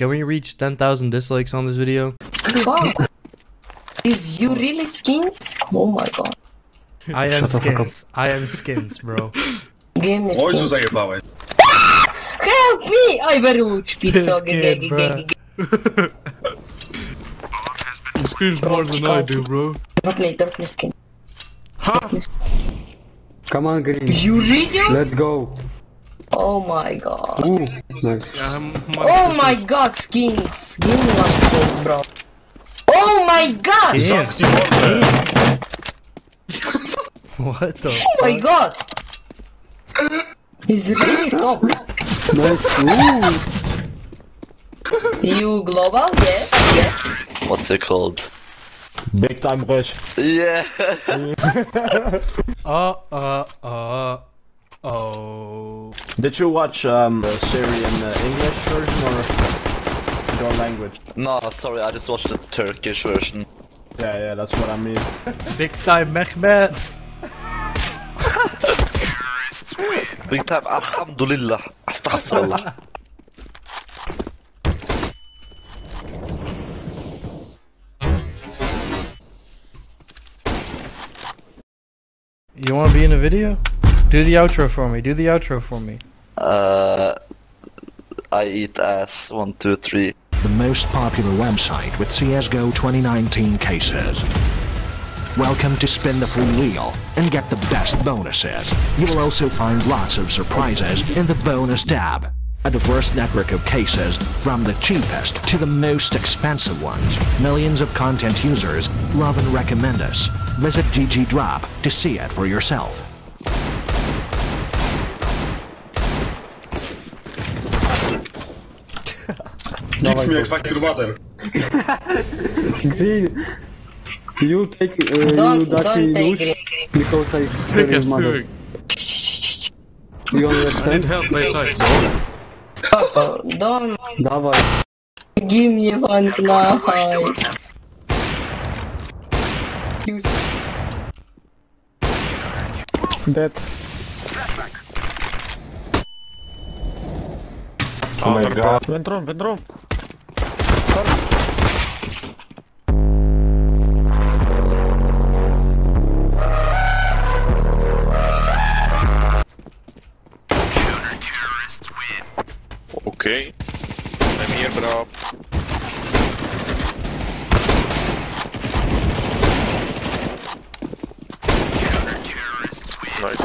Can we reach 10,000 dislikes on this video? Wow. Is you really skins? Oh my god. I am skins. I am skins, bro. Game is skins. Help me! I very much pizza. You scream more than I do, bro. Don't play skin. Huh? Come on, green. You read it? Let's go. Oh my god. Ooh, nice. Oh my god, skins. Give me one skins, bro. Oh my god! Skins. Skins. What the fuck? Oh my god! He's really top. Nice. Ooh. You global? Yeah. Yeah. What's it called? Big time rush. Yeah. Oh. Did you watch the Syrian English version or your language? No, sorry, I just watched the Turkish version. Yeah, that's what I mean. Big time Mehmet. Big time Alhamdulillah. Astaghfirullah. You wanna be in a video? Do the outro for me, do the outro for me. I eat ass, 1, 2, 3. The most popular website with CSGO 2019 cases. Welcome to spin the free wheel and get the best bonuses. You will also find lots of surprises in the bonus tab. A diverse network of cases, from the cheapest to the most expensive ones. Millions of content users love and recommend us. Visit ggdrop to see it for yourself. Give me a fucking water. Green, you take you dirty douche because I spare your mother. You understand? I need help my side. Don't. Давай. Give me one knife. Dead. Oh my god. Вентром. Okay. I'm here, bro. Nice.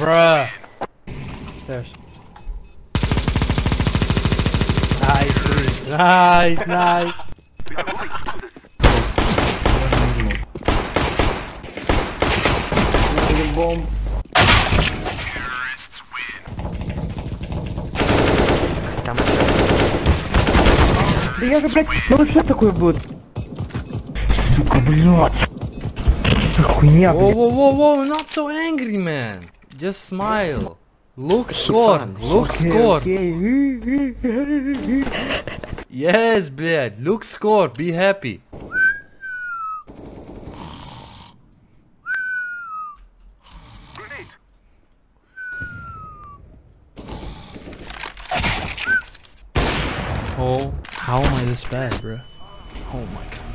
Bruh. Stairs. Nice. Bomb. Terrorists win. Да я же, блядь, ну что такое будет? Сука, блядь. Что хуйня, блядь? Воу, not so angry, man. Just smile. Look score. Yes, блядь, look score, be happy. Oh, how am I this bad, bro? Oh my god.